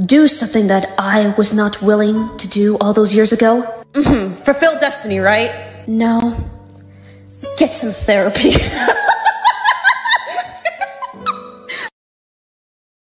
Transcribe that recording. Do something that I was not willing to do all those years ago? Fulfill destiny, right? No. Get some therapy.